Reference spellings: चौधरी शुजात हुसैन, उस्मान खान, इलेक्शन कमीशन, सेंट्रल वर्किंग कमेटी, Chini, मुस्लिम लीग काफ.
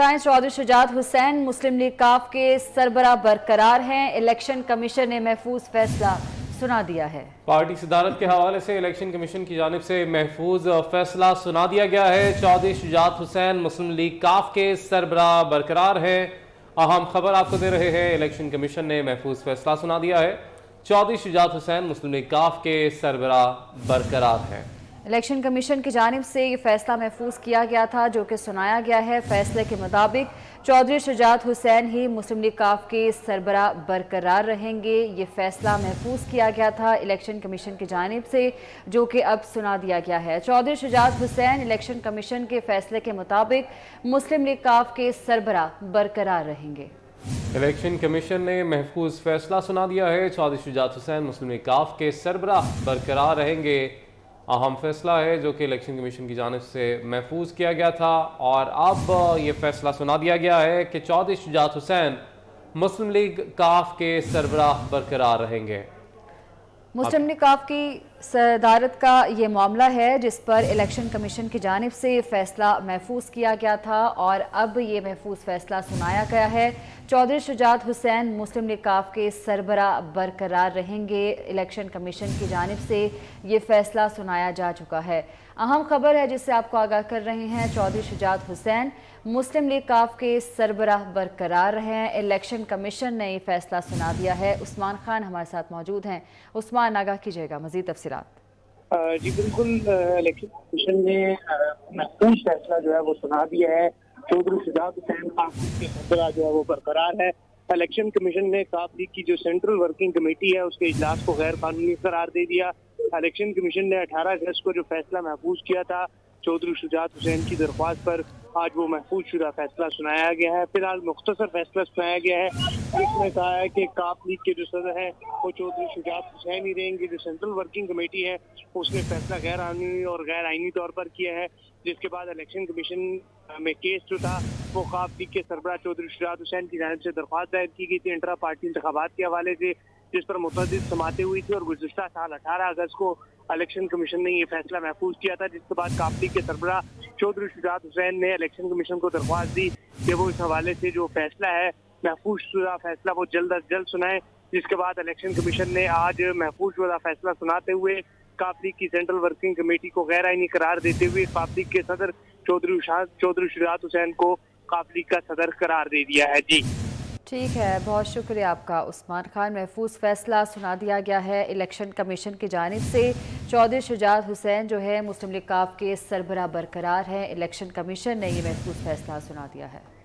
चौधरी शुजात हुसैन मुस्लिम लीग काफ के सरबरा बरकरार हैं। इलेक्शन कमीशन ने महफूज फैसला सुना दिया है। पार्टी सदारत के हवाले से इलेक्शन कमीशन की जानिब से महफूज फैसला सुना दिया गया है। चौधरी शुजात हुसैन मुस्लिम लीग काफ के सरबरा बरकरार हैं। अहम खबर आपको दे रहे हैं, इलेक्शन कमीशन ने महफूज फैसला सुना दिया है। चौधरी शुजात हुसैन मुस्लिम लीग काफ के सरबरा बरकरार हैं। इलेक्शन कमीशन की जानिब से ये फैसला महफूज किया गया था जो कि सुनाया गया है। फैसले के मुताबिक चौधरी शुजात हुसैन ही मुस्लिम लीग काफ के सरबरा बरकरार रहेंगे। ये फैसला महफूज किया गया था इलेक्शन कमीशन की जानिब से जो कि अब सुना दिया गया है। चौधरी शुजात हुसैन इलेक्शन कमीशन के फैसले के मुताबिक मुस्लिम लीग काफ के सरबरा बरकरार रहेंगे। इलेक्शन कमीशन ने महफूज फैसला सुना दिया है। चौधरी शुजात हुसैन मुस्लिम लीग काफ के सरबरा बरकरार रहेंगे। अहम फैसला है जो कि इलेक्शन कमीशन की जानिब से महफूज किया गया था और अब ये फैसला सुना दिया गया है कि चौधरी शुजात हुसैन मुस्लिम लीग काफ के सरबरा बरकरार रहेंगे। मुस्लिम लीग काफ की सदारत का ये मामला है जिस पर इलेक्शन कमीशन की जानिब से फैसला महफूज किया गया था और अब ये महफूज फैसला सुनाया गया है। चौधरी शुजात हुसैन मुस्लिम लीग काफ के सरबरा बरकरार रहेंगे। इलेक्शन कमीशन की जानिब से ये फैसला सुनाया जा चुका है। अहम खबर है जिससे आपको आगाह कर रहे हैं, चौधरी शुजात हुसैन मुस्लिम लीग काफ के सरबरा बरकरार हैं। इलेक्शन कमीशन ने ये फैसला सुना दिया है। उस्मान खान हमारे साथ मौजूद हैं। उस्मान, आगाह कीजिएगा मजीद तफसीलात। जी बिल्कुल, इलेक्शन कमीशन ने महफूज फैसला जो है वो सुना दिया है। चौधरी शुजात हुसैन काफ के सरबरा जो है वो बरकरार है। इलेक्शन कमीशन ने काफ लीग की जो सेंट्रल वर्किंग कमेटी है उसके इजलास को गैर कानूनी करार दे दिया। इलेक्शन कमीशन ने 18 अगस्त को जो फैसला महफूज किया था चौधरी शुजात हुसैन की दरख्वास्त पर, आज वो महफूज शुदा फैसला सुनाया गया है। फिलहाल मुख्तसर फैसला सुनाया गया है जिसमें कहा है कि काफ लीग के जो सदर हैं वो चौधरी शुजात हुसैन ही रहेंगे। जो सेंट्रल वर्किंग कमेटी है उसने फैसला गैर कानूनी और गैर आइनी तौर पर किया है, जिसके बाद इलेक्शन कमीशन में केस जो था वो काफ लीग के सरबरा चौधरी शुजात हुसैन की जानिब से दरख्वास्त दायर की गई थी इंटरा पार्टी इंतखाबात के हवाले से, जिस पर मुतअद्दिद समातें हुई थी और गुज़श्ता साल 18 अगस्त को इलेक्शन कमीशन ने यह फैसला महफूज किया था। जिसके बाद काफ लीग के सरबरा चौधरी शुजात हुसैन ने इलेक्शन कमीशन को दरख्वास्त दी कि वो इस हवाले से जो फैसला है महफूज शुदा फैसला वो जल्द अज जल्द सुनाए। जिसके बाद इलेक्शन कमीशन ने आज महफूज शुदा फैसला सुनाते हुए काफ लीग की सेंट्रल वर्किंग कमेटी को गैर आइनी करार देते हुए काफ लीग के सदर चौधरी शुजात हुसैन को काफ लीग का सदर करार दे दिया है। जी ठीक है, बहुत शुक्रिया आपका उस्मान खान। महफूज फैसला सुना दिया गया है इलेक्शन कमीशन की जानिब से। चौधरी शुजात हुसैन जो है मुस्लिम लीग काफ के सरबरा बरकरार हैं। इलेक्शन कमीशन ने ये महफूज फैसला सुना दिया है।